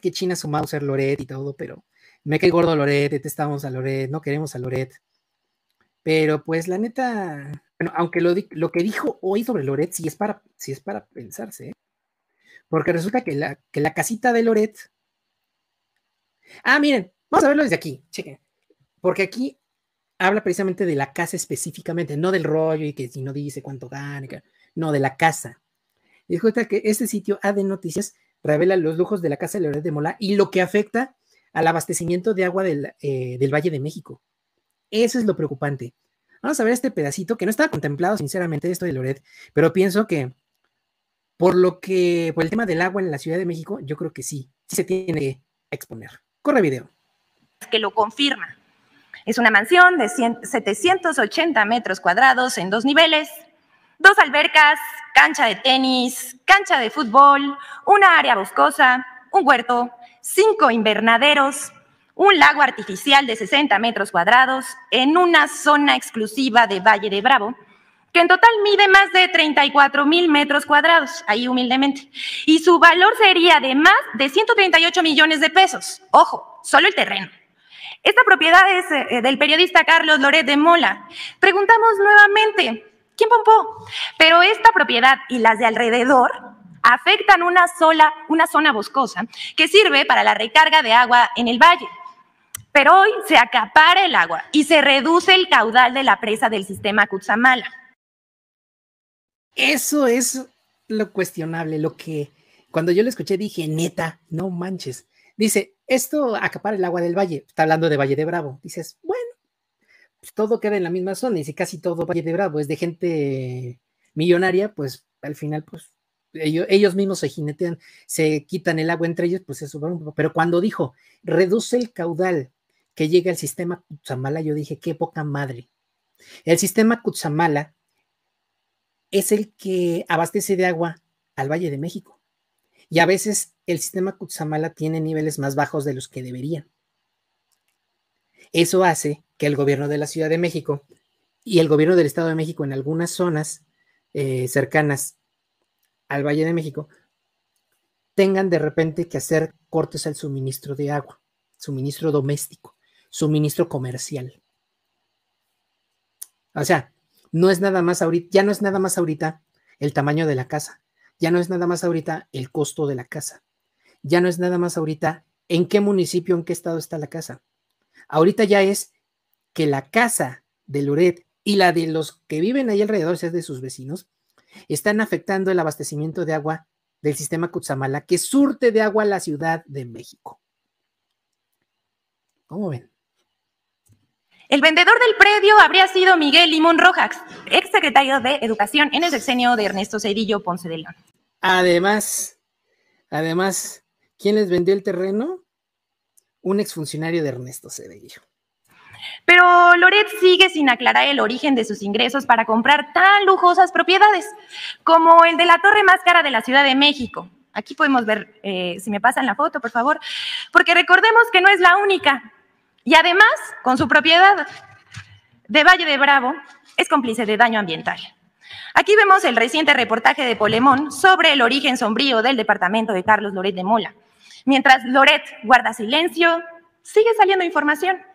que china su Mauser Loret y todo, pero me cae gordo Loret, detestamos a Loret, no queremos a Loret. Pero pues la neta, bueno, aunque lo que dijo hoy sobre Loret sí es para pensarse, ¿eh? Porque resulta que la casita de Loret... Ah, miren, vamos a verlo desde aquí, chequen. Porque aquí habla precisamente de la casa específicamente, no del rollo y que si no dice cuánto gana, no, de la casa. Dijo que este sitio AD Noticias revela los lujos de la casa de Loret de Mola y lo que afecta al abastecimiento de agua del Valle de México. Eso es lo preocupante. Vamos a ver este pedacito que no estaba contemplado, sinceramente, esto de Loret, pero pienso que por el tema del agua en la Ciudad de México, yo creo que sí se tiene que exponer. Corre video. Que lo confirma. Es una mansión de 780 metros cuadrados en 2 niveles, 2 albercas, cancha de tenis, cancha de fútbol, una área boscosa, un huerto, 5 invernaderos, un lago artificial de 60 metros cuadrados en una zona exclusiva de Valle de Bravo, que en total mide más de 34,000 metros cuadrados, ahí humildemente, y su valor sería de más de 138 millones de pesos. Ojo, solo el terreno. Esta propiedad es del periodista Carlos Loret de Mola. Preguntamos nuevamente, ¿quién pompó? Pero esta propiedad y las de alrededor afectan una zona boscosa que sirve para la recarga de agua en el valle. Pero hoy se acapara el agua y se reduce el caudal de la presa del sistema Cutzamala. Eso es lo cuestionable, lo que cuando yo lo escuché dije, neta, no manches. Dice, esto acapara el agua del valle, está hablando de Valle de Bravo. Dices, bueno, pues todo queda en la misma zona, y si casi todo Valle de Bravo es de gente millonaria, pues al final, pues ellos mismos se jinetean, se quitan el agua entre ellos, pues eso va un poco. Pero cuando dijo, reduce el caudal que llega al sistema Cutzamala, yo dije, qué poca madre. El sistema Cutzamala es el que abastece de agua al Valle de México. Y a veces el sistema Cutzamala tiene niveles más bajos de los que deberían. Eso hace que el gobierno de la Ciudad de México y el gobierno del Estado de México en algunas zonas cercanas al Valle de México tengan de repente que hacer cortes al suministro de agua, suministro doméstico, suministro comercial. O sea, no es nada más ahorita, ya no es nada más ahorita el tamaño de la casa, ya no es nada más ahorita el costo de la casa, ya no es nada más ahorita en qué municipio, en qué estado está la casa. Ahorita ya es que la casa de Loret y la de los que viven ahí alrededor, o sea, de sus vecinos, están afectando el abastecimiento de agua del sistema Cutzamala que surte de agua a la Ciudad de México. ¿Cómo ven? El vendedor del predio habría sido Miguel Limón Rojas, exsecretario de Educación en el sexenio de Ernesto Cedillo Ponce de León. Además, ¿quién les vendió el terreno? Un exfuncionario de Ernesto Cedillo. Pero Loret sigue sin aclarar el origen de sus ingresos para comprar tan lujosas propiedades, como el de la torre más cara de la Ciudad de México. Aquí podemos ver, si me pasan la foto, por favor, porque recordemos que no es la única. Y además, con su propiedad de Valle de Bravo, es cómplice de daño ambiental. Aquí vemos el reciente reportaje de Polemón sobre el origen sombrío del departamento de Carlos Loret de Mola. Mientras Loret guarda silencio, sigue saliendo información.